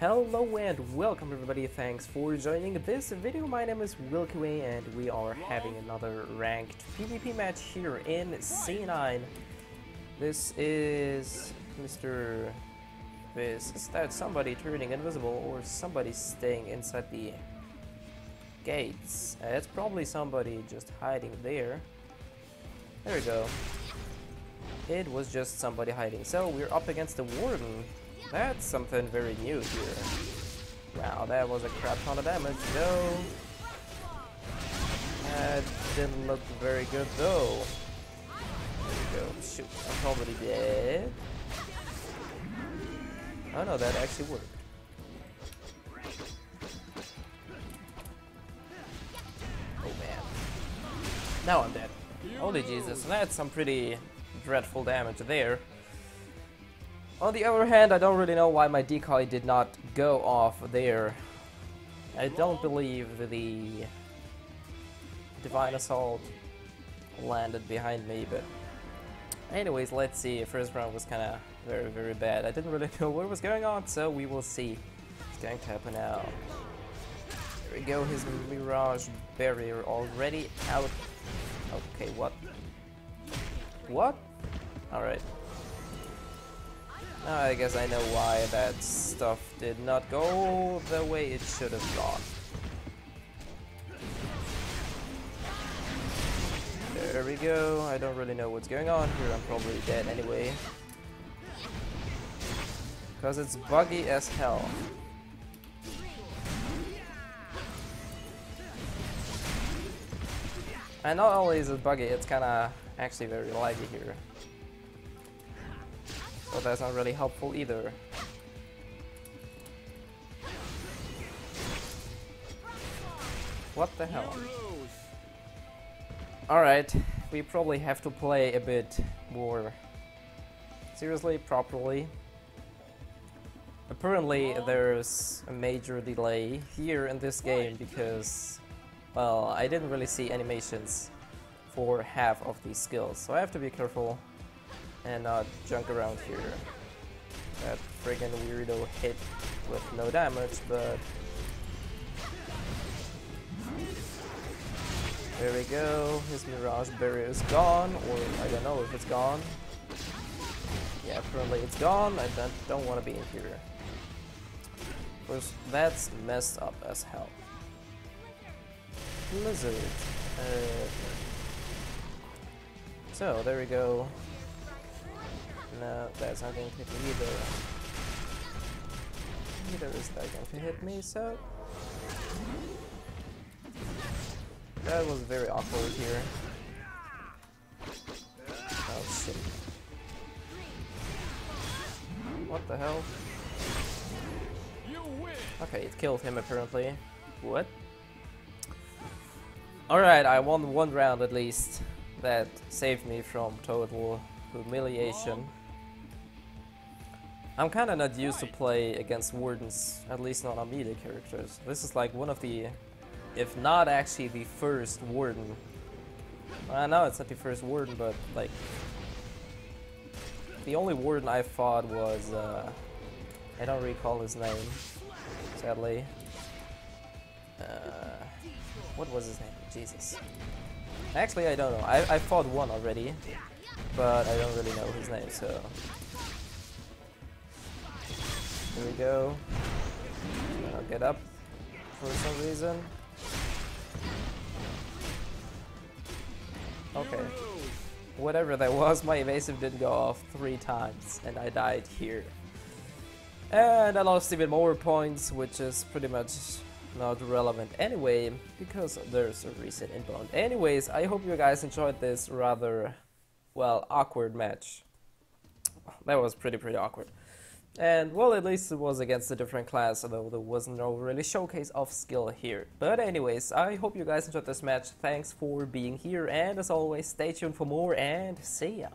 Hello and welcome everybody, thanks for joining this video. My name is WilkyWay and we are having another ranked PvP match here in C9. This is Mr. Vis. Is that somebody turning invisible or somebody staying inside the gates? It's probably somebody just hiding there. There we go. It was just somebody hiding. So we're up against the Warden. That's something very new here. Wow, that was a crap ton of damage, though. That didn't look very good, though. There we go. Shoot, I'm probably dead. Oh no, that actually worked. Oh man. Now I'm dead. Holy Jesus, that's some pretty dreadful damage there. On the other hand, I don't really know why my decoy did not go off there. I don't believe the Divine Assault landed behind me, but anyways, let's see. First round was kind of very bad. I didn't really know what was going on, so we will see what's going to happen now. There we go, his Mirage Barrier already out. Okay, what? What? Alright. I guess I know why that stuff did not go the way it should have gone. There we go. I don't really know what's going on here. I'm probably dead anyway. Because it's buggy as hell. And not only is it buggy, it's kind of actually very laggy here. But that's not really helpful either. What the hell? Alright, we probably have to play a bit more seriously, properly. Apparently there's a major delay here in this game because, well, I didn't really see animations for half of these skills, so I have to be careful and not junk around here. That friggin' weirdo hit with no damage, but there we go. His Mirage Barrier is gone, or I don't know if it's gone. Yeah, apparently it's gone. I don't want to be in here. Of course, that's messed up as hell. Blizzard. So there we go. No, that's not going to hit me either. Neither is that going to hit me, so that was very awkward here. Oh shit. What the hell? Okay, it killed him apparently. What? Alright, I won one round at least. That saved me from total humiliation. I'm kinda not used to play against Wardens, at least not on melee characters. This is like one of the, if not actually the first Warden. I know it's not the first Warden, but like, the only Warden I fought was, I don't recall his name, sadly. What was his name? Jesus. Actually, I don't know. I fought one already, but I don't really know his name, so. Here we go. I'll get up for some reason. Okay. Whatever that was, my evasive did go off 3 times and I died here. And I lost even more points, which is pretty much not relevant anyway, because there's a recent inbound. Anyways, I hope you guys enjoyed this rather, well, awkward match. That was pretty awkward. And, well, at least it was against a different class, although there was no really showcase of skill here. But anyways, I hope you guys enjoyed this match, thanks for being here, and as always, stay tuned for more, and see ya!